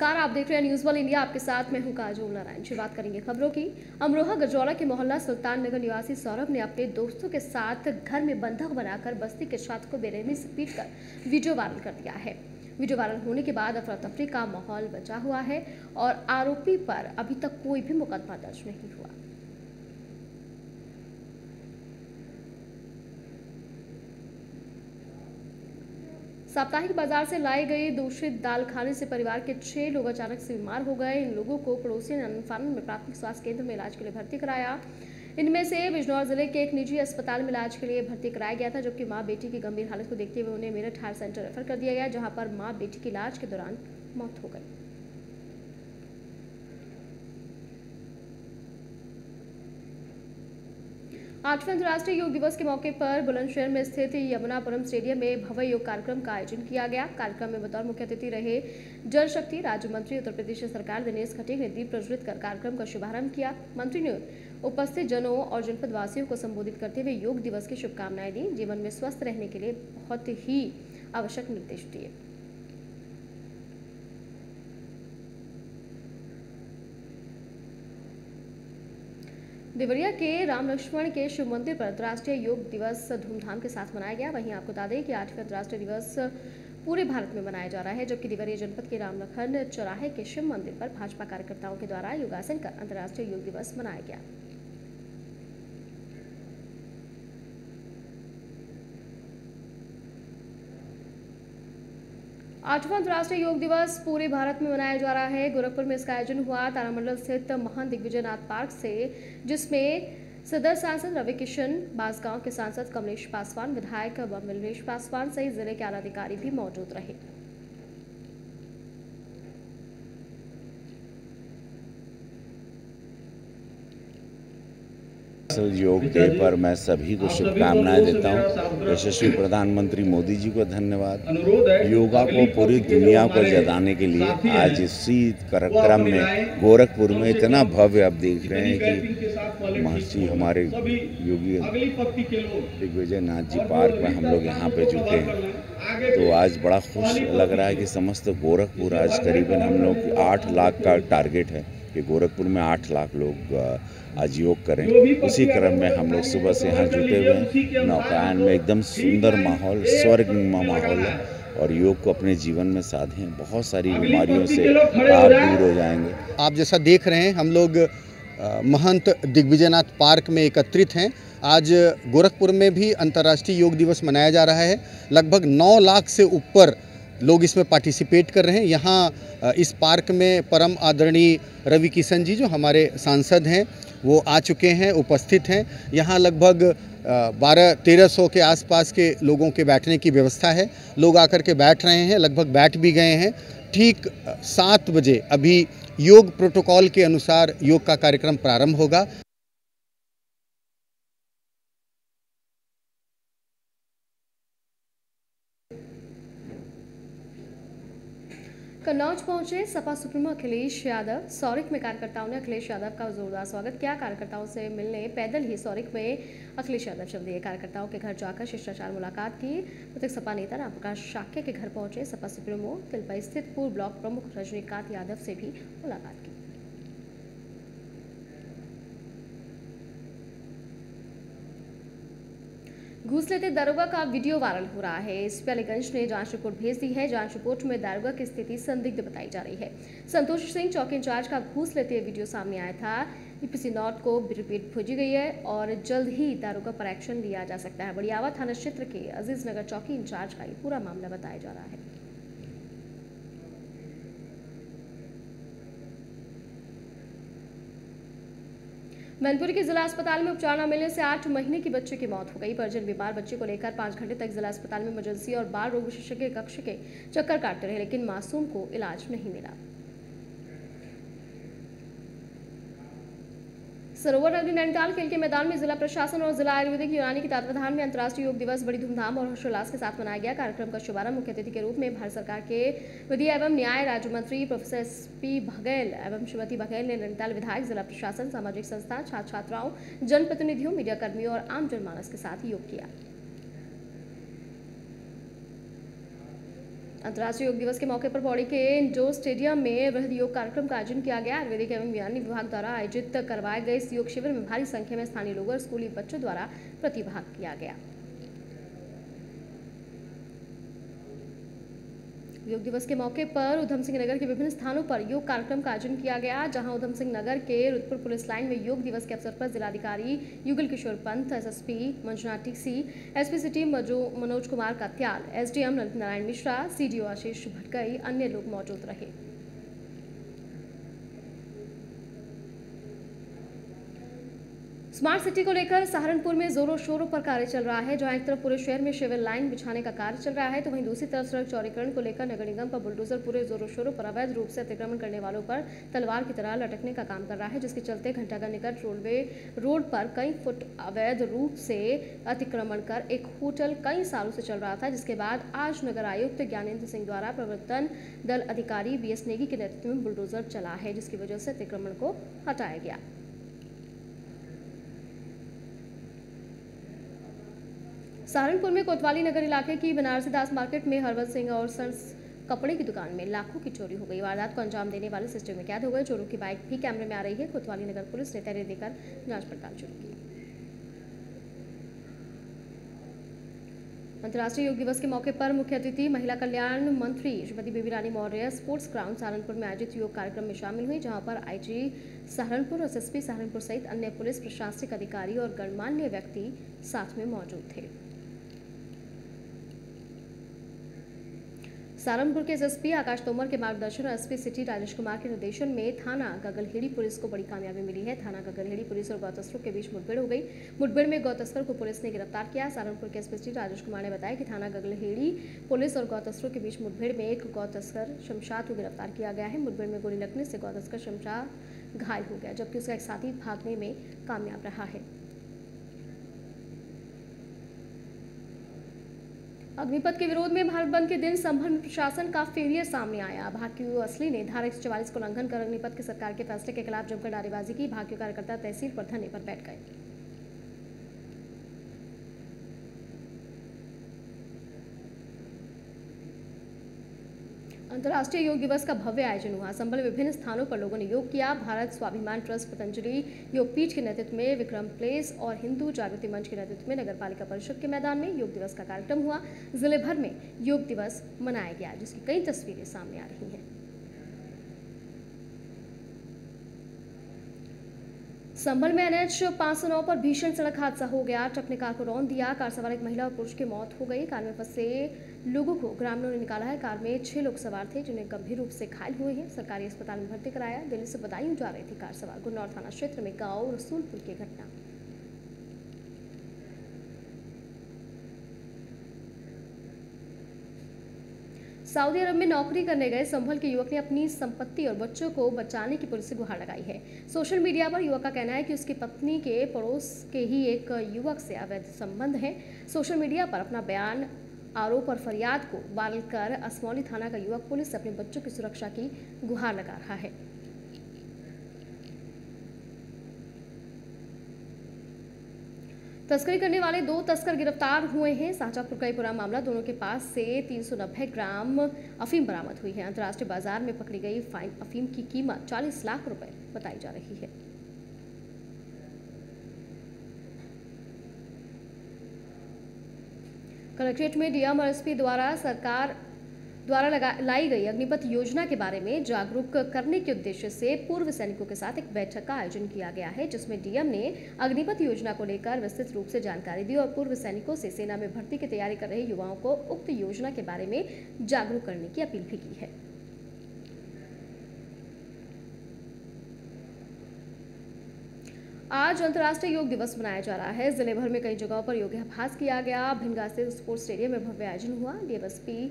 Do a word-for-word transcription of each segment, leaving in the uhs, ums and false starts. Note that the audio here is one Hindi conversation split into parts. नमस्कार, आप देख रहे हैं न्यूज़ वर्ल्ड इंडिया। आपके साथ मैं हूं काजोल नारायण। शुरुआत करेंगे खबरों की। अमरोहा गजरोला के मोहल्ला सुल्तान नगर निवासी सौरभ ने अपने दोस्तों के साथ घर में बंधक बनाकर बस्ती के छात्र को बेरहमी से पीटकर वीडियो वायरल कर दिया है। वीडियो वायरल होने के बाद अफरा तफरी का माहौल बचा हुआ है और आरोपी पर अभी तक कोई भी मुकदमा दर्ज नहीं हुआ। साप्ताहिक बाजार से लाई गई दूषित दाल खाने से परिवार के छह लोग अचानक से बीमार हो गए। इन लोगों को पड़ोसी ने अनफान में प्राथमिक स्वास्थ्य केंद्र में इलाज के लिए भर्ती कराया। इनमें से बिजनौर जिले के एक निजी अस्पताल में इलाज के लिए भर्ती कराया गया था, जबकि मां बेटी की गंभीर हालत को देखते हुए उन्हें मेरठ हार्ट सेंटर रेफर कर दिया गया, जहाँ पर माँ बेटी की इलाज के दौरान मौत हो गई। आठवें अंतर्राष्ट्रीय योग दिवस के मौके पर बुलंदशहर में स्थित यमुनापुरम स्टेडियम में भव्य योग कार्यक्रम का आयोजन किया गया। कार्यक्रम में बतौर मुख्य अतिथि रहे जल शक्ति राज्य मंत्री उत्तर प्रदेश सरकार दिनेश खटीक ने दीप प्रज्वलित कर कार्यक्रम का शुभारंभ किया। मंत्री ने उपस्थित जनों और जनपद वासियों को संबोधित करते हुए योग दिवस की शुभकामनाएं दी। जीवन में स्वस्थ रहने के लिए बहुत ही आवश्यक निर्देश दिए। देवरिया के रामलक्ष्मण के शिव मंदिर पर अंतर्राष्ट्रीय योग दिवस धूमधाम के साथ मनाया गया। वहीं आपको बता दें कि आठवें अंतर्राष्ट्रीय दिवस पूरे भारत में मनाया जा रहा है, जबकि देवरिया जनपद के रामलखन चौराहे के शिव मंदिर पर भाजपा कार्यकर्ताओं के द्वारा योगासन कर अंतर्राष्ट्रीय योग दिवस मनाया गया। आठवां अंतर्राष्ट्रीय योग दिवस पूरे भारत में मनाया जा रहा है। गोरखपुर में इसका आयोजन हुआ तारामंडल स्थित महान दिग्विजयनाथ पार्क से, जिसमें सदर सांसद रवि किशन, बांसगांव के सांसद कमलेश पासवान, विधायक मलेश पासवान सहित जिले के आला अधिकारी भी मौजूद रहे। योग डे पर मैं सभी को शुभकामनाएं देता हूं। यशस्वी प्रधानमंत्री मोदी जी को धन्यवाद। योगा को पूरी दुनिया को जगाने के लिए आज इसी कार्यक्रम में गोरखपुर में इतना भव्य आप देख रहे हैं कि महर्षि हमारे योगी दिग्विजयनाथ जी पार्क में हम लोग यहां पे जुटे हैं, तो आज बड़ा खुश लग रहा है कि समस्त गोरखपुर आज करीबन हम लोग की आठ लाख का टारगेट है कि गोरखपुर में आठ लाख लोग आज योग करें। उसी क्रम में हम लोग सुबह से यहाँ जुटे हुए हैं। नौकायन में एकदम सुंदर माहौल, स्वर्गमा माहौल है और योग को अपने जीवन में साधें, बहुत सारी बीमारियों से आप दूर हो जाएंगे। आप जैसा देख रहे हैं, हम लोग महंत दिग्विजयनाथ पार्क में एकत्रित हैं। आज गोरखपुर में भी अंतर्राष्ट्रीय योग दिवस मनाया जा रहा है। लगभग नौ लाख से ऊपर लोग इसमें पार्टिसिपेट कर रहे हैं। यहाँ इस पार्क में परम आदरणीय रवि किशन जी जो हमारे सांसद हैं वो आ चुके हैं, उपस्थित हैं। यहाँ लगभग बारह तेरह सौ के आसपास के लोगों के बैठने की व्यवस्था है। लोग आकर के बैठ रहे हैं, लगभग बैठ भी गए हैं। ठीक सात बजे अभी योग प्रोटोकॉल के अनुसार योग का कार्यक्रम प्रारंभ होगा। कन्नौज पहुंचे सपा सुप्रीमो अखिलेश यादव। सौरख में कार्यकर्ताओं ने अखिलेश यादव का जोरदार स्वागत किया। कार्यकर्ताओं से मिलने पैदल ही सौरख में अखिलेश यादव चल दिए। कार्यकर्ताओं के घर जाकर शिष्टाचार मुलाकात की। मृतक सपा नेता राम प्रकाश शाक्य के घर पहुंचे सपा सुप्रीमो। तिलपा स्थित पूर्व ब्लॉक प्रमुख रजनीकांत यादव से भी मुलाकात की। घूस लेते दारोगा का वीडियो वायरल हो रहा है। एसपी अलीगंज ने जांच रिपोर्ट भेज दी है। जांच रिपोर्ट में दारोगा की स्थिति संदिग्ध बताई जा रही है। संतोष सिंह चौकी इंचार्ज का घूस लेते हुए वीडियो सामने आया था। पीसी नॉट को रिपीट भेजी गई है और जल्द ही दारोगा पर एक्शन लिया जा सकता है। बड़ियावा थाना क्षेत्र के अजीज नगर चौकी इंचार्ज का ये पूरा मामला बताया जा रहा है। मैनपुरी के जिला अस्पताल में उपचार न मिलने से आठ महीने की बच्चे की मौत हो गई। परिजन बीमार बच्चे को लेकर पाँच घंटे तक जिला अस्पताल में इमरजेंसी और बाल रोग विशेषज्ञ कक्ष के चक्कर काटते रहे, लेकिन मासूम को इलाज नहीं मिला। सरोवर नगरी नैनीताल खेल के मैदान में जिला प्रशासन और जिला आयुर्वेदिक यूनानी के तत्वाधान में अंतर्राष्ट्रीय योग दिवस बड़ी धूमधाम और हर्षोल्लास के साथ मनाया गया। कार्यक्रम का शुभारंभ मुख्य अतिथि के रूप में भारत सरकार के विधि एवं न्याय राज्य मंत्री प्रोफेसर एस पी बघेल एवं श्रीमती बघेल ने नैनीताल विधायक, जिला प्रशासन, सामाजिक संस्था, छात्र छात्राओं, जनप्रतिनिधियों, मीडिया कर्मियों और आम जनमानस के साथ योग किया। अंतर्राष्ट्रीय योग दिवस के मौके पर पौड़ी के इंडोर स्टेडियम में वृहद योग कार्यक्रम का आयोजन किया गया। आयुर्वेदिक एवं विज्ञान विभाग द्वारा आयोजित करवाए गए इस योग शिविर में भारी संख्या में स्थानीय लोगों और स्कूली बच्चों द्वारा प्रतिभाग किया गया। योग दिवस के मौके पर उधम सिंह नगर के विभिन्न स्थानों पर योग कार्यक्रम का आयोजन किया गया, जहां उधम सिंह नगर के रुद्रपुर पुलिस लाइन में योग दिवस के अवसर पर जिलाधिकारी Yugal Kishore Pant, SSP Manjunath TC, SP city Manoj Kumar Katyal, SDM Lalit Narayan Mishra, CDO Ashish Bhatkai, अन्य लोग मौजूद रहे। स्मार्ट सिटी को लेकर सहारनपुर में जोरों शोरों पर कार्य चल रहा है। जहां एक तरफ पूरे शहर में सिविल लाइन बिछाने का कार्य चल रहा है, तो वहीं दूसरी तरफ सड़क चौड़ीकरण को लेकर नगर निगम का बुलडोजर पूरे जोरों शोरों पर अवैध रूप से अतिक्रमण करने वालों पर तलवार की तरह लटकने का काम कर रहा है, जिसके चलते घंटाघर निकट रेलवे रोड पर कई फुट अवैध रूप से अतिक्रमण कर एक होटल कई सालों से चल रहा था, जिसके बाद आज नगर आयुक्त ज्ञानेन्द्र सिंह द्वारा प्रवर्तन दल अधिकारी बी एस नेगी के नेतृत्व में बुलडोजर चला है, जिसकी वजह से अतिक्रमण को हटाया गया। सहारनपुर में कोतवाली नगर इलाके की बनारसी दास मार्केट में हरबंस सिंह और सन्स कपड़े की दुकान में लाखों की चोरी हो गई। वारदात को अंजाम देने वाले सिस्टम में कैद हो गए। चोरों की बाइक भी कैमरे में आ रही है। कोतवाली नगर पुलिस ने तहरीर देकर जांच पड़ताल शुरू की। अंतर्राष्ट्रीय योग दिवस के मौके पर मुख्य अतिथि महिला कल्याण मंत्री Shrimati baby Rani Maurya sports ground Saharanpur में आयोजित योग कार्यक्रम में शामिल हुई, जहां पर आईजी सहारनपुर और एसएसपी सहारनपुर सहित अन्य पुलिस प्रशासनिक अधिकारी और गणमान्य व्यक्ति साथ में मौजूद थे। सहारनपुर के एसएसपी आकाश तोमर के मार्गदर्शन और एसपी सिटी राजेश कुमार के निर्देशन में थाना गगलहेड़ी पुलिस को बड़ी कामयाबी मिली है। थाना गगलहेड़ी पुलिस और गौतस्करों के बीच मुठभेड़ हो गई। मुठभेड़ में गौतस्कर को पुलिस ने गिरफ्तार किया। सहारनपुर के एसपी सिटी राजेश कुमार ने बताया कि थाना गगलहेड़ी पुलिस और गौतस्करों के बीच मुठभेड़ में एक गौतस्कर शमशाद को गिरफ्तार किया गया है। मुठभेड़ में गोली लगने से गौतस्कर शमशाद घायल हो गया, जबकि उसका एक साथी भागने में कामयाब रहा है। अग्निपथ के विरोध में भारत बंद के दिन संभल में प्रशासन का फेलियर सामने आया। भाकियू असली ने धारा एक सौ चौवालीस का उल्लंघन कर अग्निपथ के सरकार के फैसले के खिलाफ जमकर नारेबाजी की। भाकियू कार्यकर्ता तहसील पर धरने पर बैठ गए। अंतर्राष्ट्रीय योग दिवस का भव्य आयोजन हुआ। संभल में विभिन्न स्थानों पर लोगों ने योग किया। भारत स्वाभिमान ट्रस्ट, पतंजलि योगपीठ के नेतृत्व में विक्रम प्लेस और हिंदू जागृति मंच के नेतृत्व में नगर पालिका परिषद के मैदान में योग दिवस का कार्यक्रम हुआ। जिले भर में योग दिवस मनाया गया, जिसकी कई तस्वीरें सामने आ रही हैं। संभल में एनएच पाँच सौ नौ पर भीषण सड़क हादसा हो गया। ट्रक ने कार को रौंद दिया। कार सवार एक महिला और पुरुष की मौत हो गई। कार में फंसे लोगों को ग्रामीणों ने निकाला है। कार में छह लोग सवार थे, जिन्हें गंभीर रूप से घायल हुए हैं। सरकारी अस्पताल में भर्ती कराया। दिल्ली से बदायूं जा रही थी कार सवार। गुन्नौर थाना क्षेत्र में गाँव रसूलपुर की घटना। सऊदी अरब में नौकरी करने गए संभल के युवक ने अपनी संपत्ति और बच्चों को बचाने की पुलिस से गुहार लगाई है। सोशल मीडिया पर युवक का कहना है कि उसकी पत्नी के पड़ोस के ही एक युवक से अवैध संबंध है। सोशल मीडिया पर अपना बयान, आरोप और फरियाद को वायरल कर असमौली थाना का युवक पुलिस से अपने बच्चों की सुरक्षा की गुहार लगा रहा है। तस्करी करने वाले दो तस्कर गिरफ्तार हुए हैं। शाहजहाँपुर का पूरा मामला, दोनों के पास से तीन सौ नब्बे ग्राम अफीम बरामद हुई है। अंतर्राष्ट्रीय बाजार में पकड़ी गई फाइन अफीम की कीमत चालीस लाख रुपए बताई जा रही है। कलेक्ट्रेट में डीएम और एसपी द्वारा सरकार द्वारा लगा लाई गई अग्निपथ योजना के बारे में जागरूक करने के उद्देश्य से पूर्व सैनिकों के साथ एक बैठक का आयोजन किया गया है, जिसमें डीएम ने अग्निपथ योजना को लेकर विस्तृत रूप से जानकारी दी और पूर्व सैनिकों से सेना में भर्ती की तैयारी कर रहे युवाओं को उक्त योजना के बारे में जागरूक करने की अपील भी की है। आज अंतर्राष्ट्रीय योग दिवस मनाया जा रहा है। जिले भर में कई जगहों पर योगाभ्यास किया गया। भिनगा स्थित स्पोर्ट्स स्टेडियम में भव्य आयोजन हुआ। डीएसपी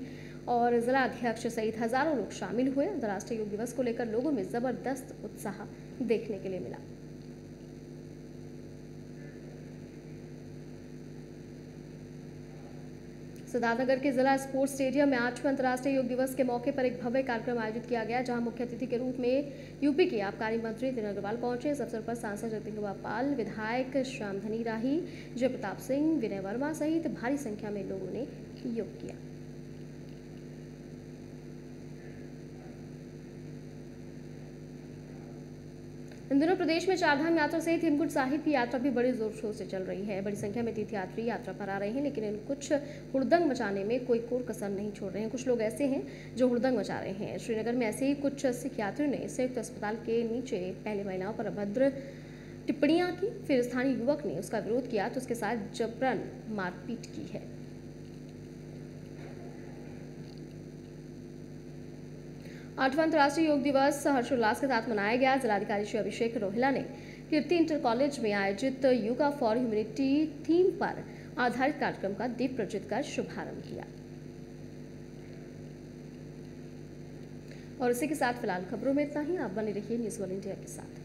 और जिला अध्यक्ष सहित हजारों लोग शामिल हुए। अंतर्राष्ट्रीय योग दिवस को लेकर लोगों में जबरदस्त उत्साह देखने के लिए मिला। सिद्धार्थनगर के जिला स्पोर्ट्स स्टेडियम में आठवें अंतर्राष्ट्रीय योग दिवस के मौके पर एक भव्य कार्यक्रम आयोजित किया गया, जहां मुख्य अतिथि के रूप में यूपी के आबकारी मंत्री नितिन अग्रवाल पहुंचे। इस अवसर पर सांसद जगदम्बा पाल, विधायक श्याम धनी राही, जय प्रताप सिंह, विनय वर्मा सहित भारी संख्या में लोगों ने योग किया। इन दिनों प्रदेश में चारधाम यात्रा सहित हेमकुंड साहिब की यात्रा भी बड़े जोर शोर से चल रही है। बड़ी संख्या में तीर्थयात्री यात्रा पर आ रहे हैं, लेकिन इन कुछ हुड़दंग मचाने में कोई कोर कसर नहीं छोड़ रहे हैं। कुछ लोग ऐसे हैं जो हुड़दंग मचा रहे हैं। श्रीनगर में ऐसे ही कुछ सिख यात्रियों ने संयुक्त अस्पताल के नीचे पहले महिलाओं पर अभद्र टिप्पणियां की, फिर स्थानीय युवक ने उसका विरोध किया तो उसके साथ जबरन मारपीट की है। आठवां अंतर्राष्ट्रीय योग दिवस हर्षोल्लास के साथ मनाया गया। जिलाधिकारी श्री अभिषेक रोहिला ने कीर्ति इंटर कॉलेज में आयोजित योगा फॉर ह्यूमैनिटी थीम पर आधारित कार्यक्रम का दीप प्रज्वलित कर शुभारंभ किया। और इसी के साथ फिलहाल खबरों में इतना ही। आप बने रहिए न्यूज़ वर्ल्ड इंडिया के साथ।